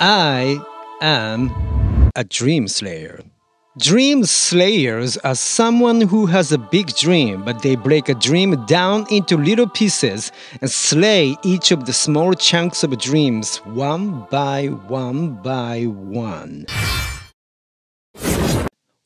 I am a dream slayer. Dream slayers are someone who has a big dream, but they break a dream down into little pieces and slay each of the small chunks of dreams one by one by one.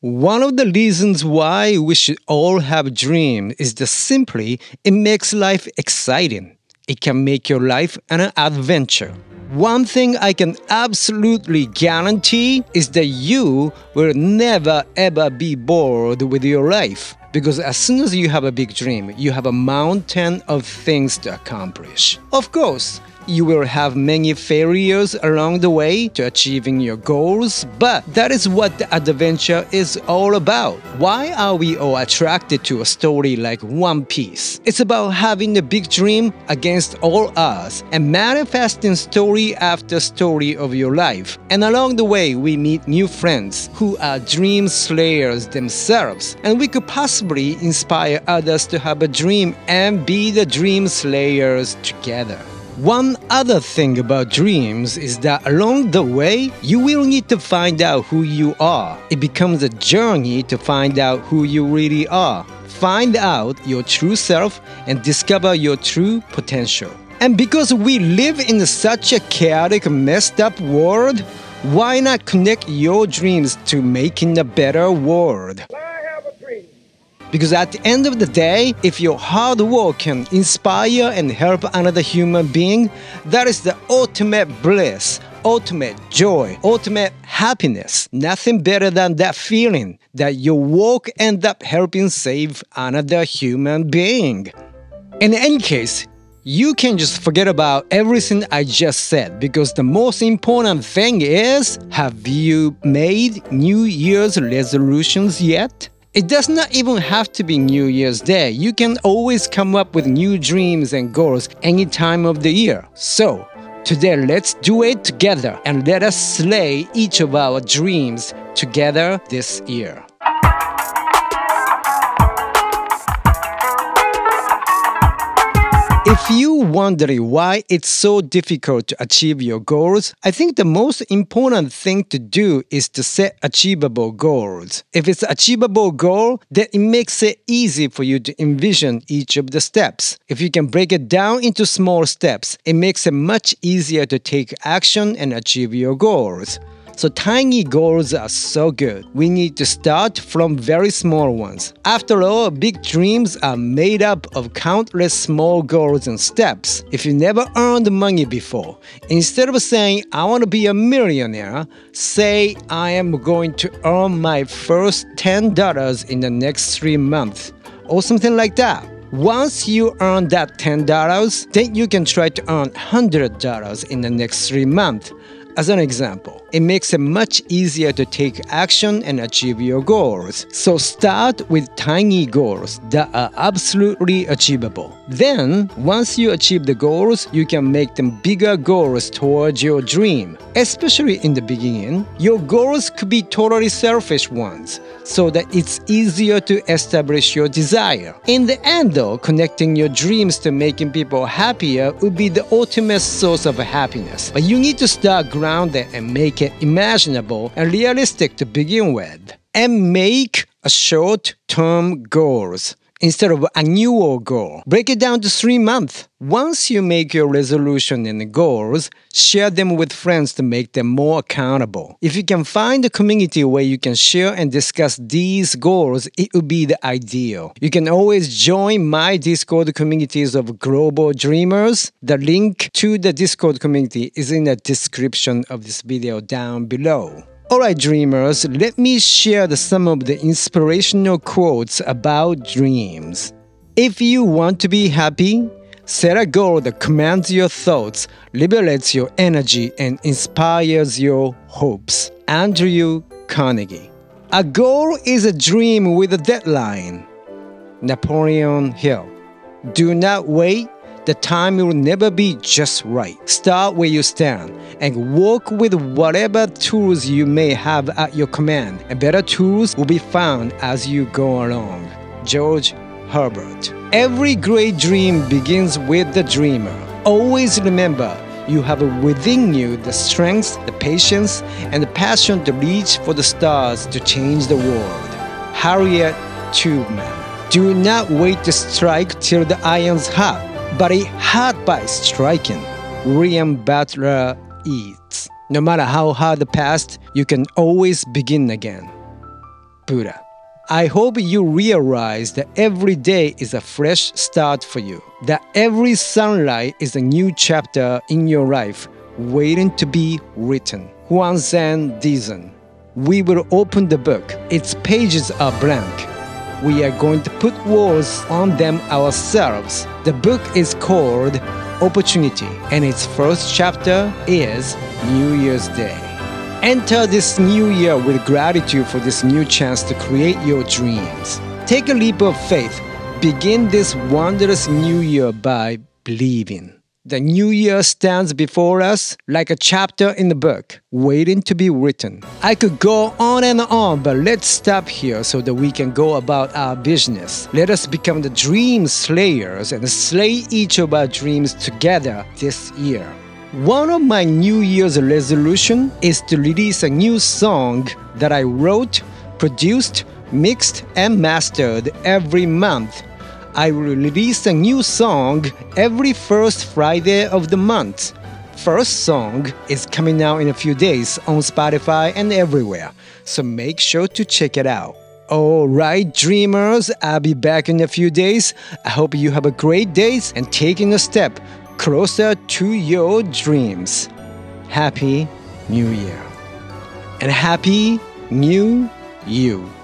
One of the reasons why we should all have a dream is that simply it makes life exciting. It can make your life an adventure. One thing I can absolutely guarantee is that you will never ever be bored with your life. Because as soon as you have a big dream, you have a mountain of things to accomplish. Of course, you will have many failures along the way to achieving your goals, but that is what the adventure is all about. Why are we all attracted to a story like One Piece? It's about having a big dream against all odds and manifesting story after story of your life. And along the way, we meet new friends who are dream slayers themselves, and we could possibly inspire others to have a dream and be the dream slayers together. One other thing about dreams is that along the way, you will need to find out who you are. It becomes a journey to find out who you really are, find out your true self, and discover your true potential. And because we live in such a chaotic, messed up world, why not connect your dreams to making a better world? Because at the end of the day, if your hard work can inspire and help another human being, that is the ultimate bliss, ultimate joy, ultimate happiness. Nothing better than that feeling that your work ends up helping save another human being. In any case, you can just forget about everything I just said, because the most important thing is, have you made New Year's resolutions yet? It does not even have to be New Year's Day. You can always come up with new dreams and goals any time of the year. So, today let's do it together and let us slay each of our dreams together this year. If you wonder why it's so difficult to achieve your goals, I think the most important thing to do is to set achievable goals. If it's an achievable goal, then it makes it easy for you to envision each of the steps. If you can break it down into small steps, it makes it much easier to take action and achieve your goals. So tiny goals are so good. We need to start from very small ones. After all, big dreams are made up of countless small goals and steps. If you never earned money before, instead of saying, I want to be a millionaire, say, I am going to earn my first $10 in the next 3 months, or something like that. Once you earn that $10, then you can try to earn $100 in the next 3 months. As an example, it makes it much easier to take action and achieve your goals. So start with tiny goals that are absolutely achievable. Then, once you achieve the goals, you can make them bigger goals towards your dream. Especially in the beginning, your goals could be totally selfish ones, so that it's easier to establish your desire. In the end though, connecting your dreams to making people happier would be the ultimate source of happiness. But you need to start grounded and make it imaginable and realistic to begin with. And make a short-term goals instead of annual goal. Break it down to 3 months. Once you make your resolution and goals, share them with friends to make them more accountable. If you can find a community where you can share and discuss these goals, it would be the ideal. You can always join my Discord communities of global dreamers. The link to the Discord community is in the description of this video down below. Alright dreamers, let me share some of the inspirational quotes about dreams. If you want to be happy, set a goal that commands your thoughts, liberates your energy, and inspires your hopes. Andrew Carnegie. A goal is a dream with a deadline. Napoleon Hill. Do not wait. The time will never be just right. Start where you stand and work with whatever tools you may have at your command, and better tools will be found as you go along. George Herbert. Every great dream begins with the dreamer. Always remember, you have within you the strength, the patience, and the passion to reach for the stars to change the world. Harriet Tubman. Do not wait to strike till the iron's hot, but it's hot by striking. William Butler Yeats. No matter how hard the past, you can always begin again. Buddha. I hope you realize that every day is a fresh start for you, that every sunlight is a new chapter in your life waiting to be written. Juan San Dizon. We will open the book. Its pages are blank. We are going to put words on them ourselves. The book is called Opportunity, and its first chapter is New Year's Day. Enter this new year with gratitude for this new chance to create your dreams. Take a leap of faith. Begin this wondrous new year by believing. The new year stands before us like a chapter in the book, waiting to be written. I could go on and on, but let's stop here so that we can go about our business. Let us become the dream slayers and slay each of our dreams together this year. One of my New Year's resolution is to release a new song that I wrote, produced, mixed, and mastered every month. I will release a new song every first Friday of the month. First song is coming out in a few days on Spotify and everywhere, so make sure to check it out. Alright, dreamers, I'll be back in a few days. I hope you have a great day and taking a step closer to your dreams. Happy New Year. And Happy New You.